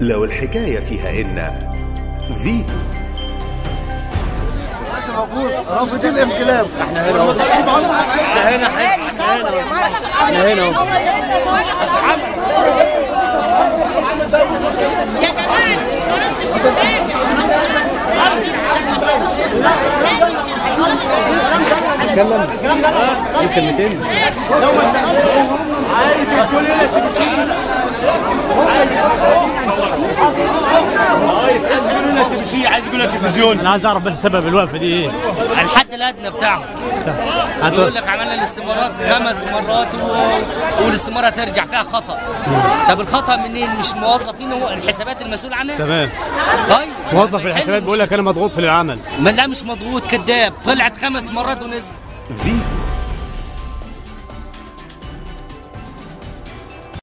لو الحكاية فيها إن فيتو رافضين الانقلاب. احنا هنا عايز يقول لك تلفزيون. انا عايز اعرف بس سبب الوقفه دي ايه؟ الحد الادنى بتاعهم. بيقول لك عملنا الاستمارات 5 مرات والاستماره ترجع فيها خطا. طب الخطا منين؟ مش الموظفين، هو الحسابات المسؤول عنها. تمام. طيب موظف الحسابات بيقول لك انا مضغوط في العمل. لا مش مضغوط، كذاب. طلعت 5 مرات ونزل.